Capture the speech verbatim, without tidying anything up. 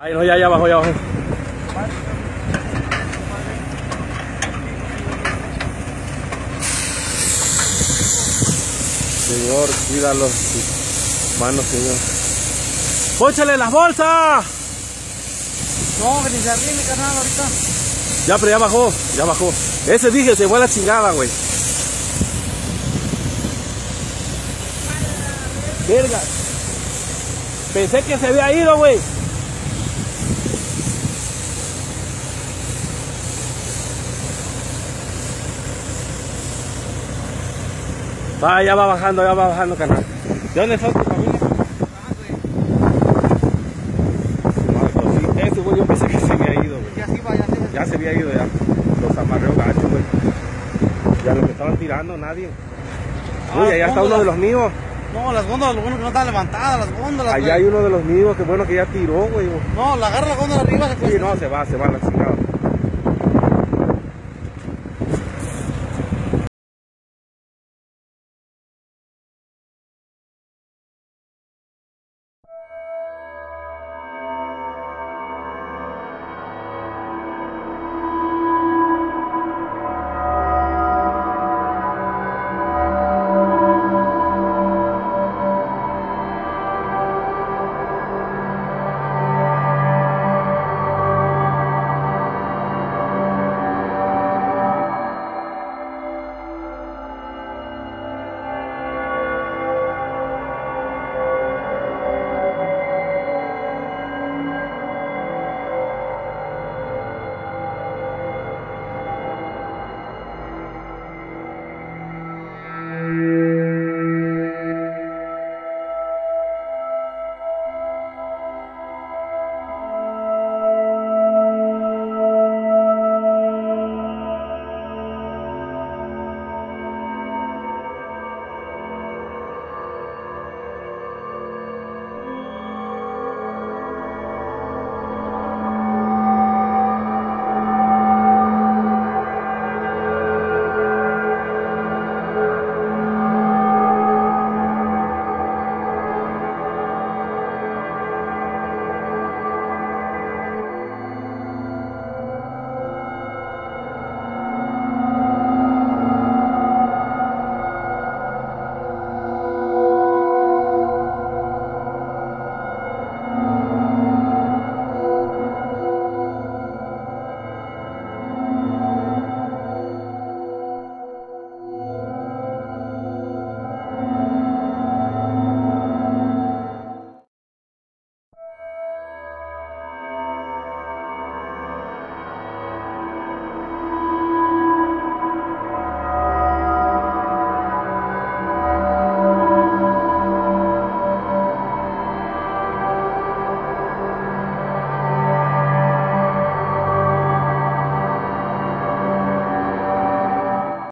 Ahí, no, ya, ya abajo, ya abajo. Señor, cuídalo, sus manos, señor. ¡Póchale las bolsas! No, que ni se arrime, carnal, ahorita. Ya, pero ya bajó, ya bajó. Ese dije, se fue a la chingada, güey. Verga. Pensé que se había ido, güey. Va, ya va bajando, ya va bajando, carnal. ¿De dónde está tu familia? Ah, güey. No, pues, ese, güey, yo pensé que se había ido, güey. Ya se iba, ya se iba. Ya se había ido, ya. Los amarreó gacho, güey. Ya lo que estaban tirando, nadie. Ah, uy, allá está uno de los míos. No, las góndolas, lo bueno que no están levantadas, las góndolas. Allá güey. Hay uno de los míos, que bueno que ya tiró, güey. No, la agarra la góndola arriba. Se sí, no, se va, se va, la chingada.